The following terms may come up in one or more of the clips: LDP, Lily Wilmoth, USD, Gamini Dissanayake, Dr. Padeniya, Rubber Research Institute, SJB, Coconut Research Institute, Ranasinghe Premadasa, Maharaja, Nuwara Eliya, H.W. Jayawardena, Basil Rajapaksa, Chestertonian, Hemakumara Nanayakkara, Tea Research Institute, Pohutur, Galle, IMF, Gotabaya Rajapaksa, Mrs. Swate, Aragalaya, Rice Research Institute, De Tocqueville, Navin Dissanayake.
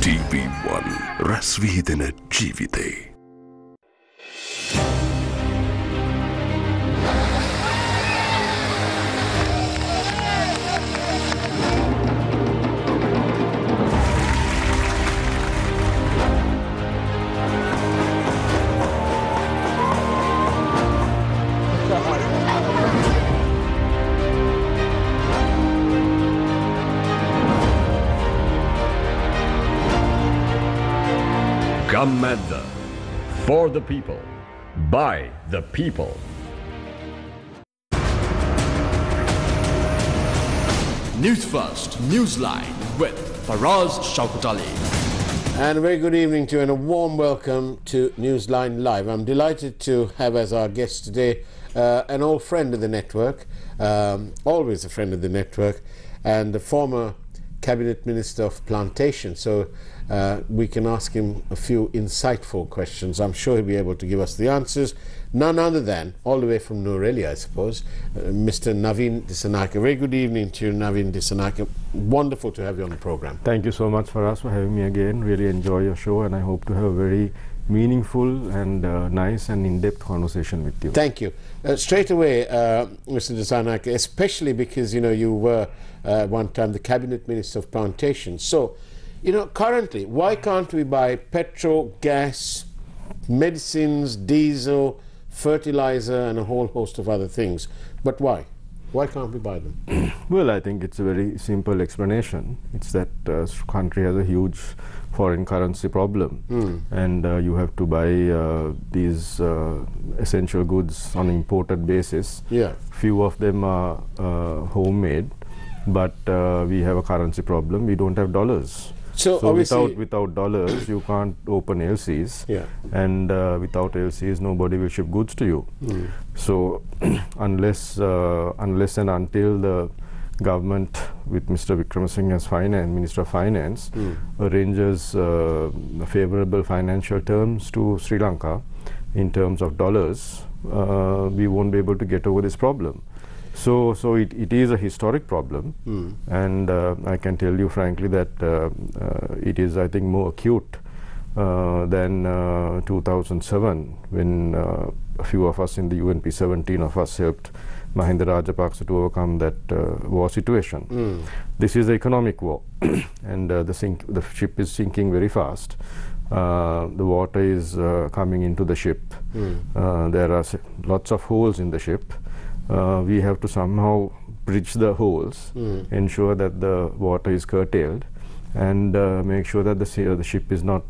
TB1 Rasvidana Jeevithe. Madda, for the people, by the people. News First, Newsline with Faraz Shaukudali. And a very good evening to you and a warm welcome to Newsline Live. I'm delighted to have as our guest today an old friend of the network, always a friend of the network, and the former Cabinet Minister of Plantation. So we can ask him a few insightful questions. I'm sure he'll be able to give us the answers. None other than, all the way from Nuwara Eliya, I suppose, Mr. Navin Dissanayake. Very good evening to you, Navin Dissanayake. Wonderful to have you on the program. Thank you so much, Faraz, for having me again. Really enjoy your show, and I hope to have a very meaningful and nice and in-depth conversation with you. Thank you. Straight away, Mr. Dissanayake, especially because, you know, you were one time the Cabinet Minister of Plantation. So, you know, currently, why can't we buy petrol, gas, medicines, diesel, fertilizer, and a whole host of other things? But why? Why can't we buy them? Well, I think it's a very simple explanation. It's that country has a huge foreign currency problem, and you have to buy these essential goods on an imported basis. Yeah. Few of them are homemade, but we have a currency problem. We don't have dollars. So without dollars, you can't open LCs, yeah. And without LCs, nobody will ship goods to you. Mm. So unless and until the government, with Mr. Wickremesinghe as Minister of Finance, arranges favorable financial terms to Sri Lanka in terms of dollars, we won't be able to get over this problem. So it is a historic problem, and I can tell you frankly that it is, I think, more acute than 2007, when a few of us in the UNP, 17 of us, helped Mahinda Rajapaksa to overcome that war situation. This is an economic war, and the ship is sinking very fast. The water is coming into the ship. There are lots of holes in the ship. We have to somehow bridge the holes, ensure that the water is curtailed, and make sure that the ship is not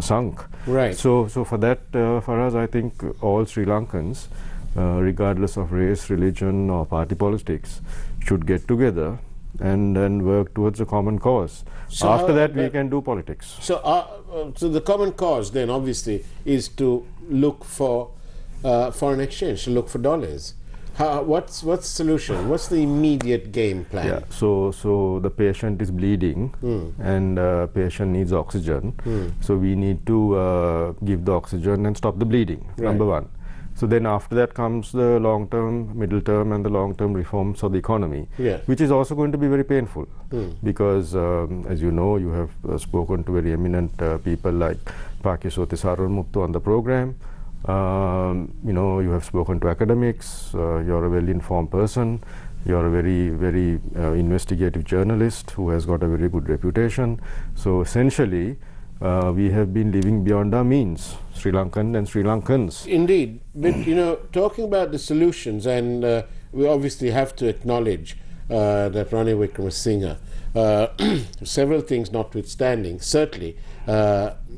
sunk. Right. So for that, for us, I think all Sri Lankans, regardless of race, religion, or party politics, should get together and work towards a common cause. So after that, we can do politics. So, so the common cause then, obviously, is to look for foreign exchange, to look for dollars. What's the solution? What's the immediate game plan? Yeah, so the patient is bleeding, and patient needs oxygen. So we need to give the oxygen and stop the bleeding, right. Number one. So then after that comes the long-term, middle-term, and the long-term reforms of the economy, yeah. Which is also going to be very painful, because, as you know, you have spoken to very eminent people like Pakiasothy Saravanamuttu on the program. You know, you have spoken to academics, you're a well-informed person, you're a very, very investigative journalist who has got a very good reputation. So essentially, we have been living beyond our means, Sri Lankan and Sri Lankans. Indeed, but you know, talking about the solutions, and we obviously have to acknowledge that Ranil Wickremesinghe, several things notwithstanding, certainly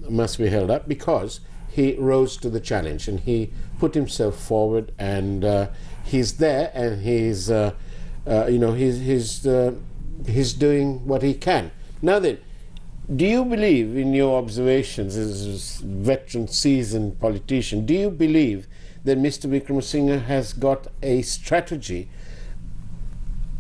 must be held up, because he rose to the challenge and he put himself forward, and he's there, and he's, you know, he's doing what he can. Now then, do you believe, in your observations as a veteran, seasoned politician, do you believe that Mr. Wickremesinghe has got a strategy?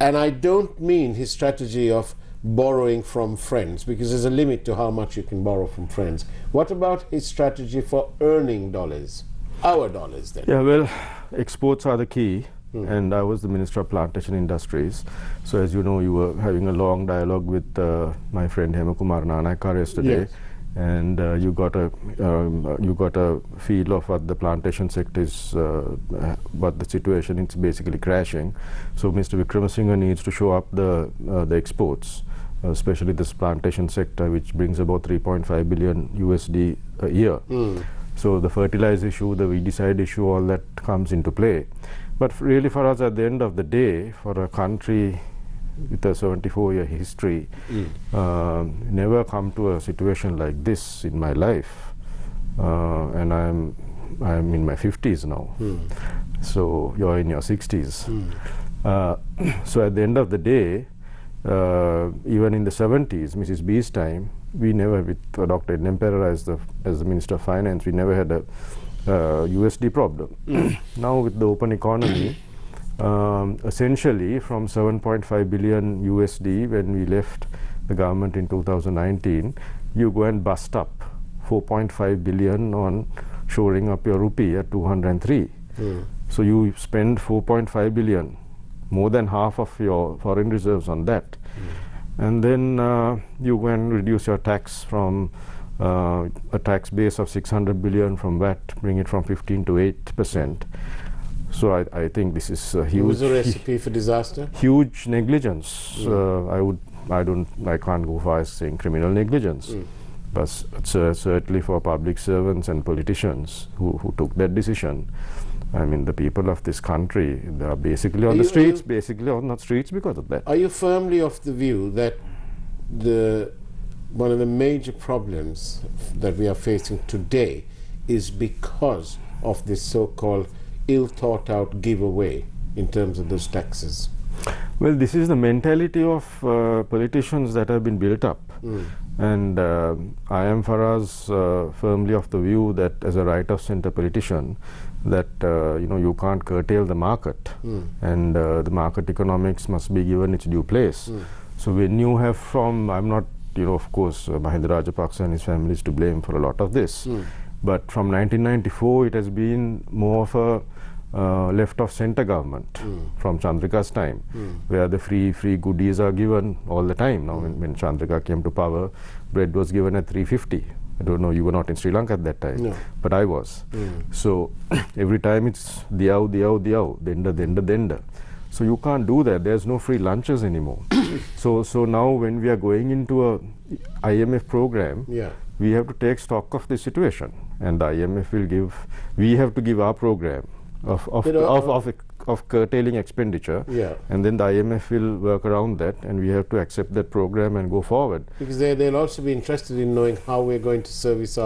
And I don't mean his strategy of borrowing from friends, because there's a limit to how much you can borrow from friends. What about his strategy for earning dollars, our dollars then? Yeah, well, exports are the key. and I was the Minister of Plantation Industries. So as you know, you were having a long dialogue with my friend Hemakumara Nanayakkara yesterday. Yes. And you got a feel of what the plantation sector is, what the situation is basically crashing. So Mr. Wickremesinghe needs to show up the exports, especially this plantation sector, which brings about 3.5 billion USD a year. So the fertilizer issue, the weedicide issue, all that comes into play. But really for us, at the end of the day, for a country with a 74-year history, never come to a situation like this in my life, and I'm in my 50s now. So you're in your 60s. So at the end of the day, even in the 70s, Mrs. B's time, we never, with Dr. Nemperra as the Minister of Finance, we never had a USD problem. Now with the open economy, essentially from 7.5 billion USD when we left the government in 2019, you go and bust up 4.5 billion on shoring up your rupee at 203. So you spend 4.5 billion, more than half of your foreign reserves on that. And then you go and reduce your tax from a tax base of 600 billion from VAT, bring it from 15 to 8%. So I think this is a huge. It was a recipe for disaster. Huge negligence. I can't go far as saying criminal negligence, but certainly for public servants and politicians who took that decision. I mean, the people of this country, they are basically on the streets, basically on the streets because of that. Are you firmly of the view that one of the major problems that we are facing today is because of this so-called ill-thought-out giveaway in terms of those taxes? Well, this is the mentality of politicians that have been built up. And I am, Faraz, firmly of the view that as a right-of-centre politician, that you can't curtail the market, and the market economics must be given its due place. So when you have I'm not, of course, Mahinda Rajapaksa and his family is to blame for a lot of this. But from 1994, it has been more of a left-of-centre government from Chandrika's time, where the free goodies are given all the time. Now, when Chandrika came to power, bread was given at 3.50. I don't know, you were not in Sri Lanka at that time, no. But I was. So every time it's diao, diao, diao, denda, denda, denda. So you can't do that. There's no free lunches anymore. So now when we are going into a IMF program, we have to take stock of the situation, and the IMF will give. We have to give our program of curtailing expenditure, and then the IMF will work around that, and we have to accept that program and go forward. Because they'll also be interested in knowing how we're going to service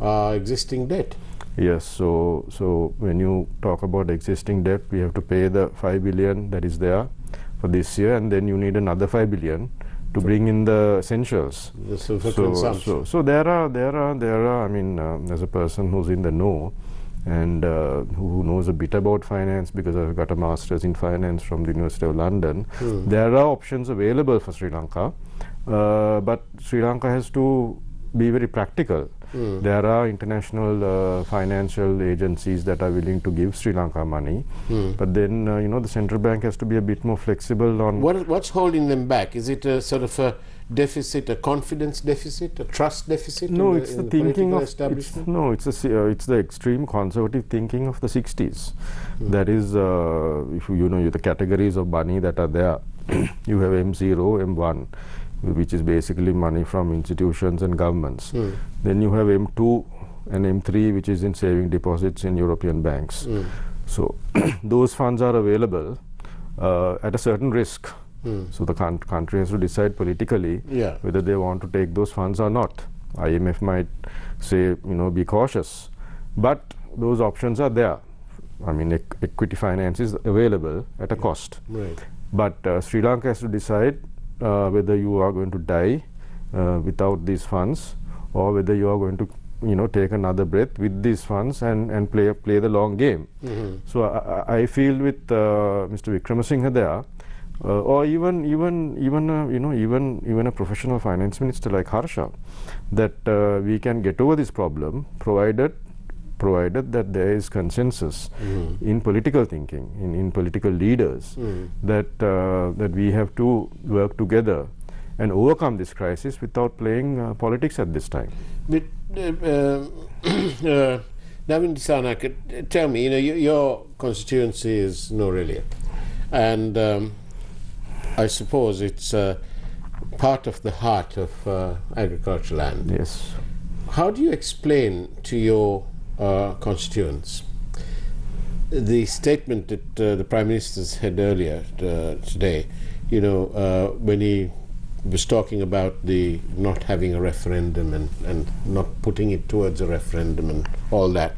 our existing debt. Yes. So when you talk about existing debt, we have to pay the 5 billion that is there for this year, and then you need another 5 billion. To bring in the essentials. So there are. I mean, as a person who's in the know, and who knows a bit about finance, because I've got a master's in finance from the University of London, there are options available for Sri Lanka, but Sri Lanka has to be very practical. There are international financial agencies that are willing to give Sri Lanka money, but then the central bank has to be a bit more flexible on what's holding them back. Is it a sort of a deficit, a confidence deficit, a trust deficit? No, it's the thinking of establishment. It's the extreme conservative thinking of the 60s. That is, if you know the categories of money that are there, you have M0, M1. Which is basically money from institutions and governments. Then you have M2 and M3, which is in saving deposits in European banks. So those funds are available at a certain risk. So the country has to decide politically whether they want to take those funds or not. IMF might say, be cautious. But those options are there. I mean, equity finance is available at a cost. But Sri Lanka has to decide whether you are going to die without these funds, or whether you are going to, take another breath with these funds and play the long game. So I feel with Mr. Wickremesinghe there, or even a professional finance minister like Harsha, that we can get over this problem provided provided that there is consensus in political thinking, in political leaders, that we have to work together and overcome this crisis without playing politics at this time. But Navin Dissanayake, tell me, you know, your constituency is Nuwara Eliya, and I suppose it's part of the heart of agricultural land. Yes. How do you explain to your constituents the statement that the Prime Minister said earlier today, you know, when he was talking about the not having a referendum and not putting it towards a referendum and all that,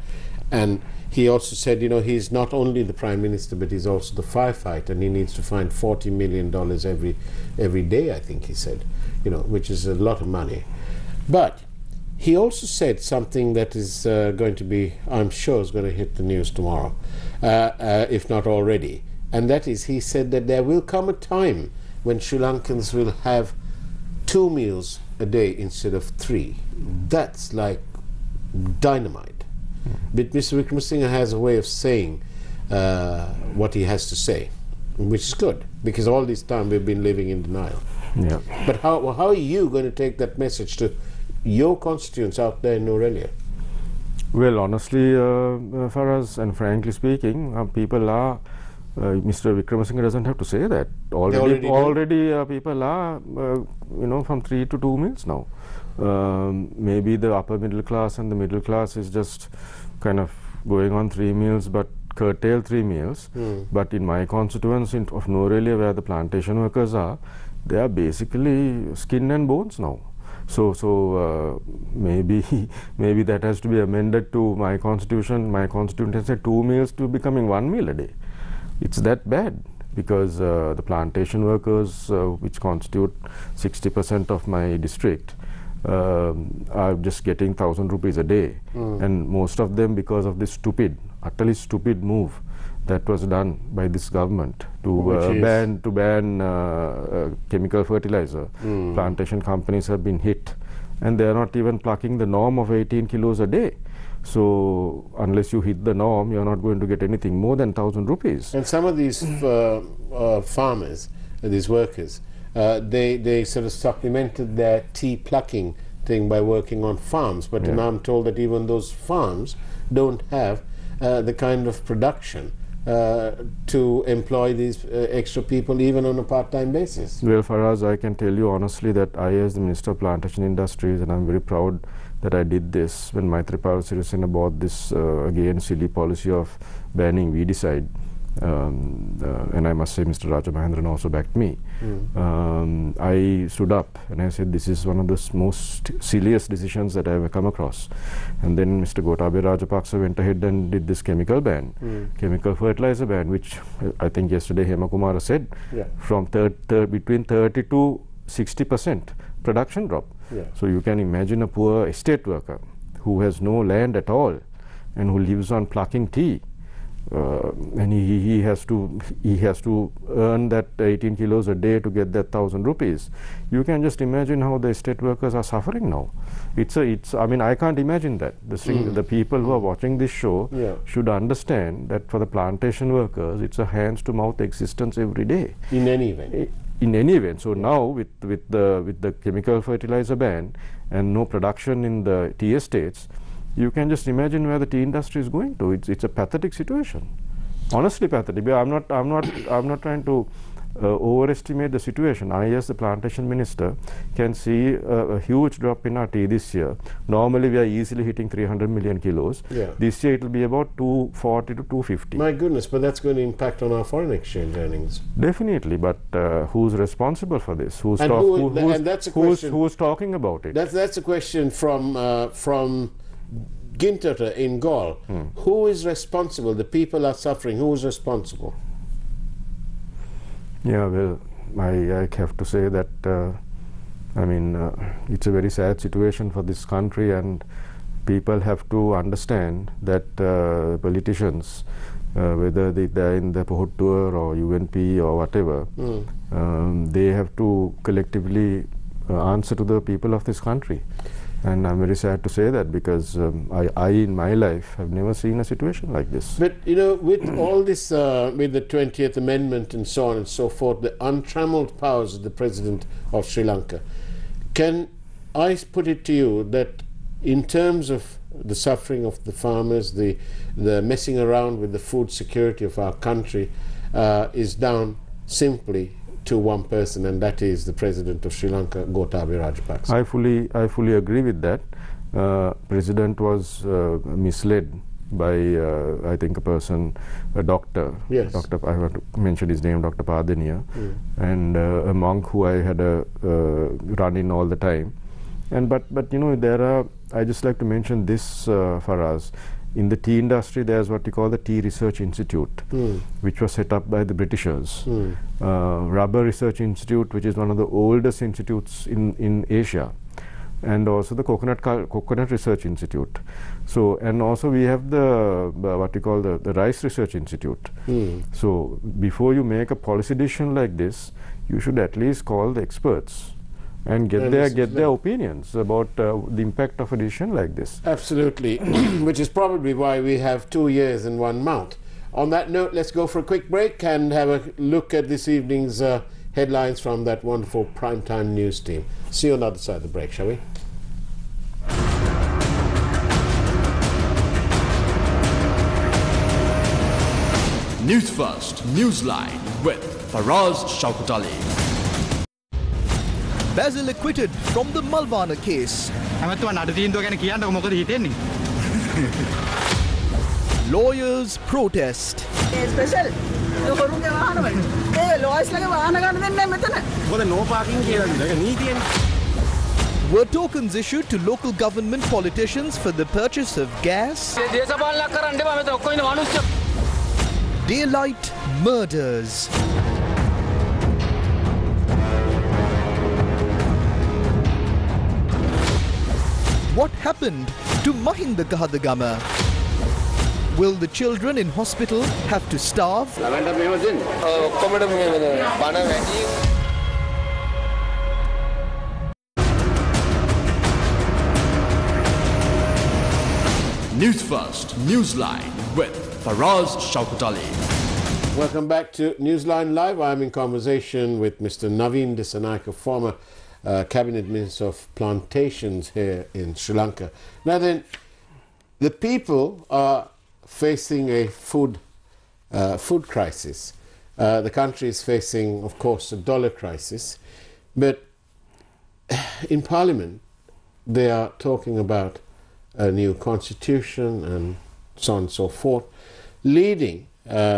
and he also said, you know, he's not only the Prime Minister but he's also the firefighter, and he needs to find $40 million every day, I think he said, you know, which is a lot of money. But he also said something that is going to be, I'm sure, is going to hit the news tomorrow, if not already, and that is, he said that there will come a time when Sri Lankans will have 2 meals a day instead of 3. That's like dynamite. But Mr. Wickremesinghe has a way of saying what he has to say, which is good, because all this time we've been living in denial. Yeah. But how are you going to take that message to your constituents out there in Nuwara Eliya? Well, honestly, Faraz, and frankly speaking, people are... Mr. Wickremesinghe doesn't have to say that. Already people are, you know, from 3 to 2 meals now. Maybe the upper middle class and the middle class is just kind of going on 3 meals, but curtail 3 meals. But in my constituency of Nuwara Eliya, where the plantation workers are, they are basically skin and bones now. So maybe that has to be amended to my constitution. My constituency said 2 meals to becoming 1 meal a day. It's that bad, because the plantation workers, which constitute 60% of my district, are just getting 1,000 rupees a day, and most of them, because of this utterly stupid move that was done by this government to ban chemical fertilizer. Plantation companies have been hit, and they are not even plucking the norm of 18 kilos a day. So unless you hit the norm, you're not going to get anything more than 1,000 rupees. And some of these farmers, these workers, they sort of supplemented their tea plucking thing by working on farms. But now I'm told that even those farms don't have the kind of production to employ these extra people even on a part-time basis. Well, Faraz, I can tell you honestly that I, as the Minister of Plantation Industries, and I'm very proud that I did this when Maithripala Sirisena bought this again silly policy of banning weedicide, and I must say Mr. Rajamahendran also backed me. I stood up and I said, this is one of the most silliest decisions that I have come across. And then Mr. Gotabaya Rajapaksa went ahead and did this chemical ban, chemical fertilizer ban, which I think yesterday Hemakumara said, from between 30 to 60% production drop. So you can imagine a poor estate worker who has no land at all and who lives on plucking tea, and he has to earn that 18 kilos a day to get that 1,000 rupees. You can just imagine how the estate workers are suffering now. I mean, I can't imagine that. The people who are watching this show should understand that for the plantation workers, it's a hands-to-mouth existence every day. In any event. In any event, so now with the chemical fertilizer ban and no production in the tea estates, you can just imagine where the tea industry is going to. It's a pathetic situation, honestly pathetic. I'm not trying to overestimate the situation. I, as the plantation minister, can see a huge drop in our tea this year. Normally we are easily hitting 300 million kilos. This year it will be about 240 to 250. My goodness, but that's going to impact on our foreign exchange earnings. Definitely, but who's responsible for this? Who's talking about it? That's a question from Gintata in Galle. Who is responsible? The people are suffering. Who is responsible? Yeah, well, I have to say that, I mean, it's a very sad situation for this country, and people have to understand that politicians, whether they're in the Pohutur or UNP or whatever, they have to collectively answer to the people of this country. And I'm very sad to say that, because I in my life have never seen a situation like this. But you know, with all this, with the 20th Amendment and so on and so forth, the untrammeled powers of the President of Sri Lanka, can I put it to you that in terms of the suffering of the farmers, the messing around with the food security of our country is down simply to one person, and that is the President of Sri Lanka, Gotabaya Rajapaksa. I fully agree with that. President was misled by, I think, a person, a doctor. Yes. I want to mention his name, Dr. Padeniya, and a monk who I had a run in all the time. And but you know, there are. I just like to mention this, Faraz. In the tea industry, there's what we call the Tea Research Institute, which was set up by the Britishers. Rubber Research Institute, which is one of the oldest institutes in Asia, and also the Coconut Research Institute. So, and also we have the what we call the Rice Research Institute. So, before you make a policy decision like this, you should at least call the experts and get their opinions about the impact of a decision like this. Absolutely, which is probably why we have 2 years and 1 month. On that note, let's go for a quick break and have a look at this evening's headlines from that wonderful primetime news team. See you on the other side of the break, shall we? News First, Newsline with Faraz Shaukudali. Basil acquitted from the Malvana case. Lawyers protest. Were tokens issued to local government politicians for the purchase of gas? Daylight murders. What happened to Mahinda Kahadagama? Will the children in hospital have to starve? News First, Newsline with Faraz Shaukudali. Welcome back to Newsline Live. I'm in conversation with Mr. Navin Dissanayake, former Cabinet Minister of Plantations here in Sri Lanka. Now then, the people are facing a food crisis. The country is facing, of course, a dollar crisis. But in Parliament, they are talking about a new constitution and so on and so forth, leading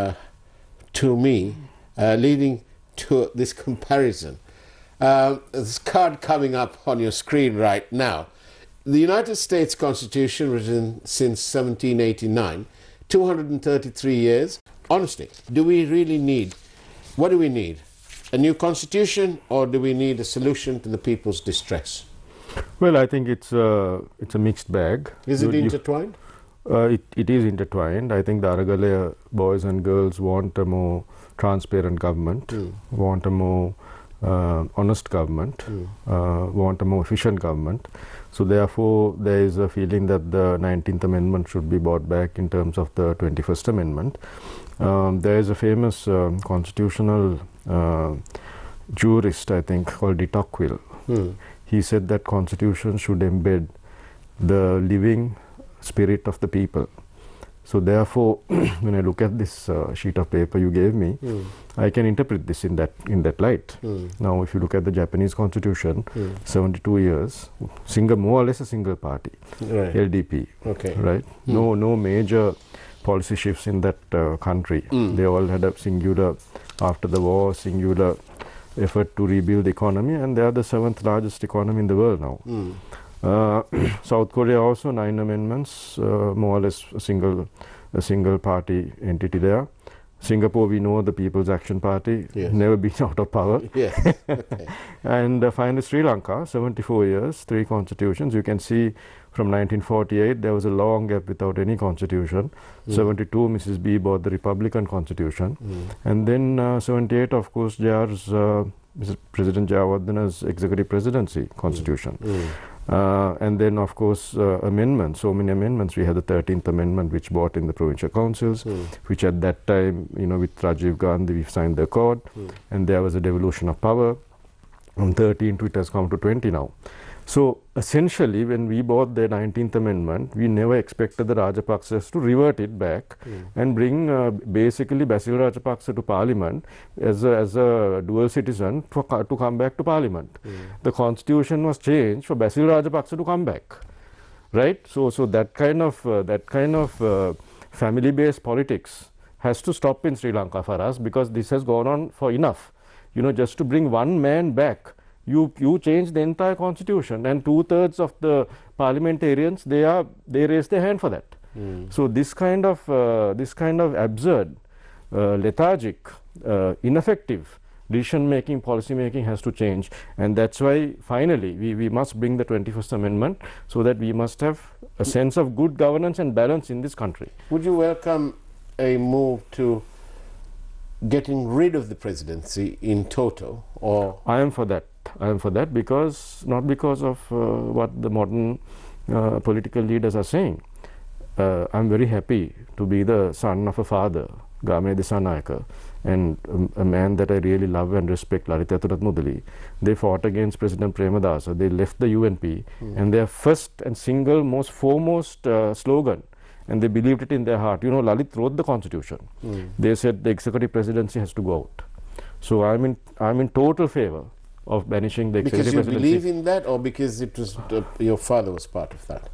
to this comparison. This card coming up on your screen right now. The United States Constitution, written since 1789, 233 years. Honestly, what do we need? A new constitution, or do we need a solution to the people's distress? Well, I think it's a mixed bag. Is it intertwined? It is intertwined. I think the Aragalaya boys and girls want a more transparent government, want a more honest government, want a more efficient government. So therefore, there is a feeling that the 19th Amendment should be brought back in terms of the 21st Amendment. There is a famous constitutional jurist, I think, called De Tocqueville. He said that constitution should embed the living spirit of the people. So therefore, when I look at this sheet of paper you gave me, I can interpret this in that light. Now, if you look at the Japanese constitution, 72 years, more or less a single party, right. LDP, okay, right? No major policy shifts in that country. They all had a singular, after the war, singular effort to rebuild the economy, and they are the 7th largest economy in the world now. South Korea also 9 amendments, more or less a single party entity there. Singapore, we know, the People's Action Party, yes, never been out of power. Yes. Okay. And finally, Sri Lanka, 74 years, 3 constitutions. You can see from 1948, there was a long gap without any constitution. 72, Mrs. B bought the Republican constitution. And then 78, of course, President Jayawardena's executive presidency constitution. And then, of course, amendments, so many amendments. We had the 13th Amendment, which brought in the provincial councils, which at that time, you know, with Rajiv Gandhi, we signed the accord, and there was a devolution of power. From 13 to it has come to 20 now. So, essentially, when we bought the 19th Amendment, we never expected the Rajapaksas to revert it back and bring basically Basil Rajapaksa to Parliament as a dual citizen to come back to Parliament. The constitution was changed for Basil Rajapaksa to come back, right? So that kind of family-based politics has to stop in Sri Lanka for us, because this has gone on for enough. You know, just to bring one man back, you change the entire constitution, and 2/3 of the parliamentarians, they raise their hand for that. So this kind of absurd, lethargic, ineffective decision making, policy making has to change, and that's why finally we must bring the 21st Amendment, so that we must have a sense of good governance and balance in this country. Would you welcome a move to getting rid of the presidency in toto? Or I am for that. I am for that, because not because of what the modern political leaders are saying. I'm very happy to be the son of a father, Gamini Dissanayake, and a man that I really love and respect, Lalith Athulathmudali. They fought against President Premadasa. They left the UNP, and their first and single most foremost slogan, and they believed it in their heart. You know, Lalith wrote the constitution. They said the executive presidency has to go out. So I'm in total favor of banishing the executive presidency. Because you believe in that, or because it was your father was part of that?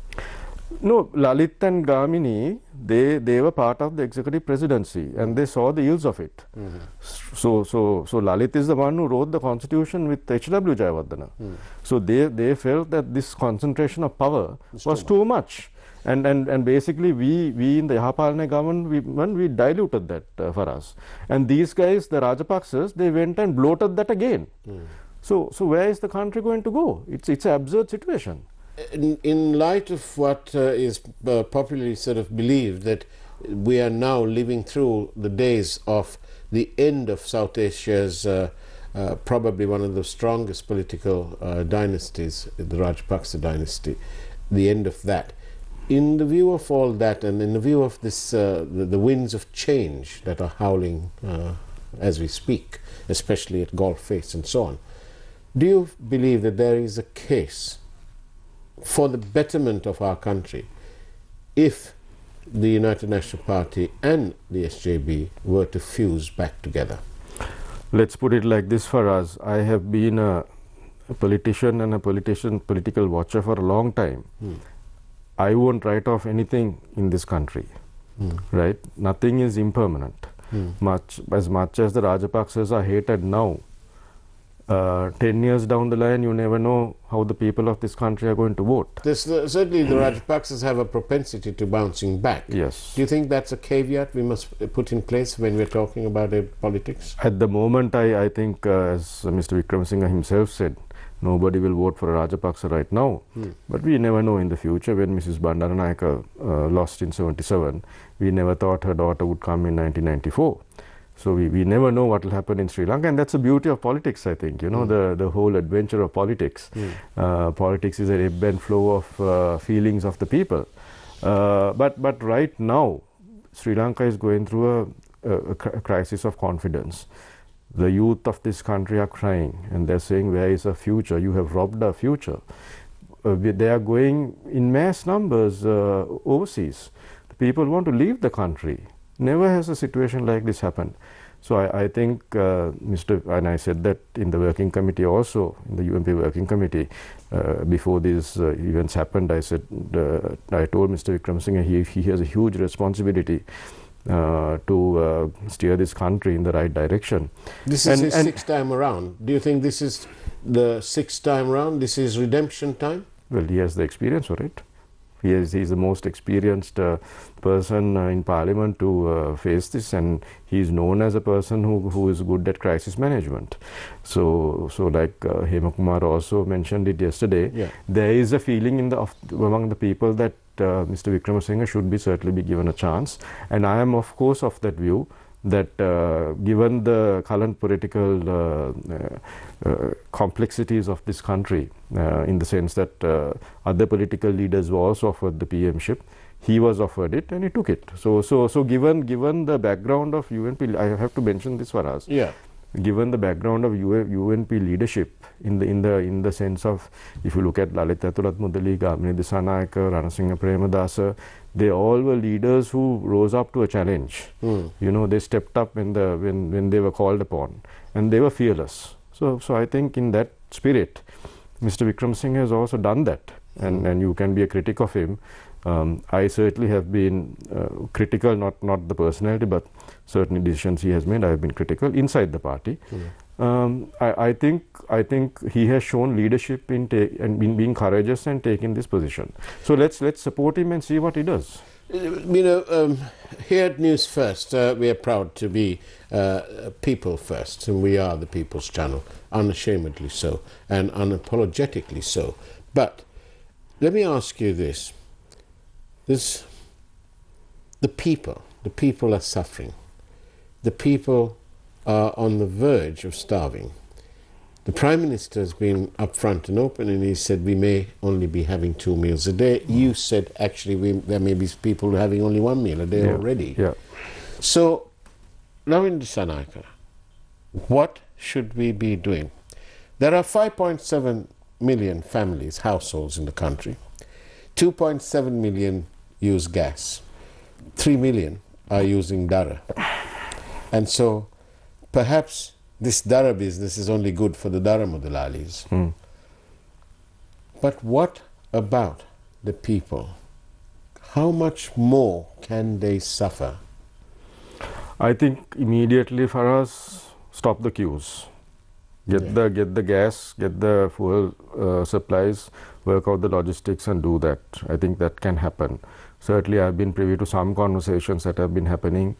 No, Lalith and Gamini, they were part of the executive presidency, and they saw the ills of it. So Lalith is the one who wrote the constitution with H.W. Jayawardena. So they felt that this concentration of power was too much. And basically we in the Yahapalana government, we diluted that for us. And these guys, the Rajapaksas, they went and bloated that again. So where is the country going to go? It's an absurd situation. In light of what is popularly sort of believed, that we are now living through the days of the end of South Asia's probably one of the strongest political dynasties, the Rajapaksa dynasty, the end of that. In the view of all that, and in the view of this, the winds of change that are howling as we speak, especially at Galle Face and so on, do you believe that there is a case for the betterment of our country if the United National Party and the SJB were to fuse back together? Let's put it like this, for us. I have been a politician and a political watcher for a long time. I won't write off anything in this country, right? Nothing is impermanent. Much as the Rajapaksas are hated now, 10 years down the line, you never know how the people of this country are going to vote. Certainly the Rajapaksas have a propensity to bouncing back. Yes. Do you think that's a caveat we must put in place when we're talking about politics? At the moment, I think, as Mr. Wickremesinghe himself said, nobody will vote for a Rajapaksa right now, but we never know in the future. When Mrs. Bandaranayake lost in 1977, we never thought her daughter would come in 1994. So we never know what will happen in Sri Lanka, and that's the beauty of politics, I think. You know, the whole adventure of politics. Politics is an ebb and flow of feelings of the people. But right now, Sri Lanka is going through a crisis of confidence. The youth of this country are crying, and they're saying, where is our future? You have robbed our future. They are going in mass numbers overseas. The people want to leave the country. Never has a situation like this happened. So I think, and I said that in the working committee also, in the UNP working committee, before these events happened, I said, I told Mr. Wickremesinghe he has a huge responsibility to steer this country in the right direction. This is his sixth time around. Do you think this is the sixth time around? This is redemption time? Well, he has the experience for it. He's the most experienced person in Parliament to face this, and he's known as a person who is good at crisis management. So like Hemakumara also mentioned it yesterday, there is a feeling among the people that Mr. Wickremesinghe should certainly be given a chance, and I am of course of that view that given the current political complexities of this country, in the sense that other political leaders were also offered the PMship, he was offered it and he took it. So given the background of UNP, I have to mention this for us. Yeah. Given the background of UNP leadership in the sense of, if you look at Lalith Athulathmudali, Gamini Dissanayake, Ranasinghe Premadasa, they all were leaders who rose up to a challenge. Mm. You know, they stepped up when they were called upon, and they were fearless. So I think in that spirit, Mr. Wickremesinghe has also done that, and you can be a critic of him. I certainly have been critical, not the personality, but certain decisions he has made. I have been critical inside the party. Mm. I think he has shown leadership in being courageous and taking this position. So let's support him and see what he does. You know, here at News First, we are proud to be people first, and we are the People's Channel, unashamedly so and unapologetically so. But let me ask you this. The people are suffering. The people are on the verge of starving. The Prime Minister has been upfront and open, and he said we may only be having 2 meals a day. Mm. You said actually there may be people having only 1 meal a day already. Yeah. So, Navin Dissanayake, what should we be doing? There are 5.7 million families, households in the country. 2.7 million use gas. 3 million are using Dara. And so perhaps this Dara business is only good for the Dara Mudalalis. Mm. But what about the people? How much more can they suffer? I think immediately for us, stop the queues. Get the gas, get the fuel supplies, work out the logistics and do that. I think that can happen. Certainly, I've been privy to some conversations that have been happening.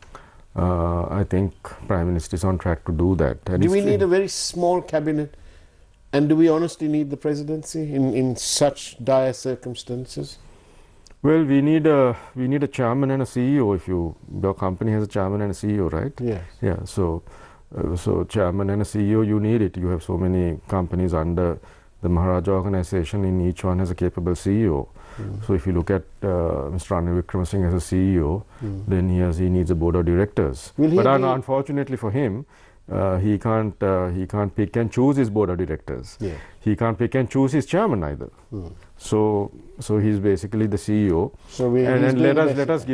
I think Prime Minister is on track to do that. And do we need a very small cabinet? And do we honestly need the presidency in such dire circumstances? Well, we need a chairman and a CEO. If your company has a chairman and a CEO, right? Yes. Yeah. So chairman and a CEO, you need it. You have so many companies under the Maharaja organization, in each one has a capable CEO. Mm. So if you look at Mr. Ranil Wickremesinghe as a CEO, then he needs a board of directors. But unfortunately for him, he can't pick and choose his board of directors. Yeah. He can't pick and choose his chairman either. Mm. So he's basically the CEO. So let us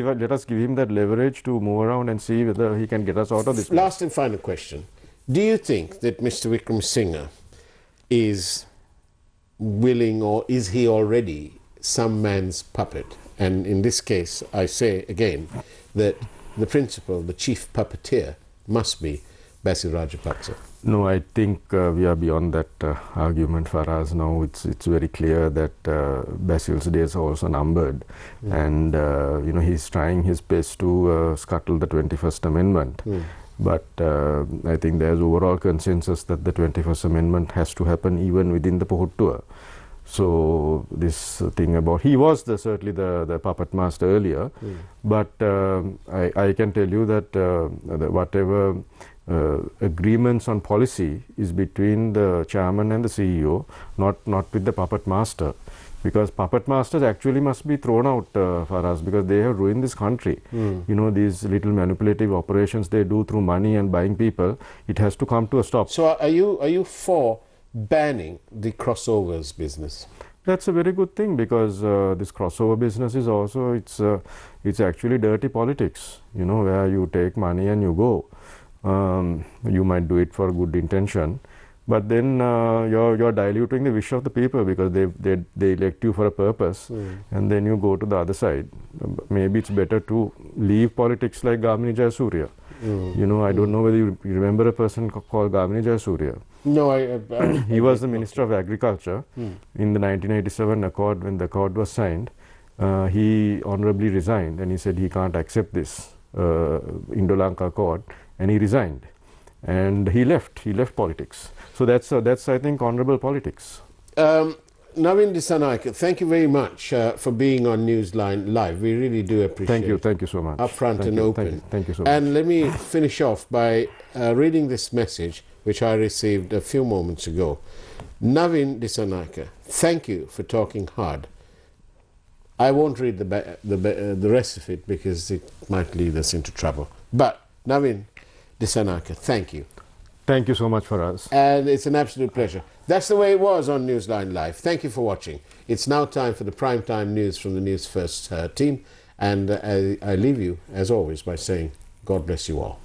give him that leverage to move around and see whether he can get us out of this. Last and final question: do you think that Mr. Wickremesinghe is willing, or is he already some man's puppet? And in this case, I say again that the principal, the chief puppeteer, must be Basil Rajapaksa. No, I think we are beyond that argument for us now. It's very clear that Basil's days are also numbered, and you know, he's trying his best to scuttle the 21st Amendment. Mm. But I think there's overall consensus that the 21st Amendment has to happen even within the Pohutur. So this thing about, he was certainly the puppet master earlier, but I can tell you that, whatever agreements on policy is between the chairman and the CEO, not with the puppet master. Because puppet masters actually must be thrown out for us, because they have ruined this country. Mm. You know, these little manipulative operations they do through money and buying people, it has to come to a stop. So are you for banning the crossovers business? That's a very good thing, because this crossover business is also, it's actually dirty politics, you know, where you take money and you go. You might do it for good intention, but then you're diluting the wish of the people, because they elect you for a purpose, and then you go to the other side. Maybe it's better to leave politics like Gamini Jayasuriya. Mm. You know, I don't know whether you remember a person called Gamini Jayasuriya. No, I he was the Minister of Agriculture in the 1987 accord. When the accord was signed, he honorably resigned, and he said he can't accept this Indo-Lanka accord, and he resigned. And he left politics. So that's I think honorable politics. Navin Dissanayake, thank you very much for being on Newsline Live. We really do appreciate it. Thank you so much. Upfront and open. Thank you so much. And let me finish off by reading this message, which I received a few moments ago. Navin Dissanayake, thank you for talking hard. I won't read the rest of it because it might lead us into trouble. But Navin Dissanayake, thank you. Thank you so much for us. And it's an absolute pleasure. That's the way it was on Newsline Live. Thank you for watching. It's now time for the primetime news from the News First team. And I leave you, as always, by saying God bless you all.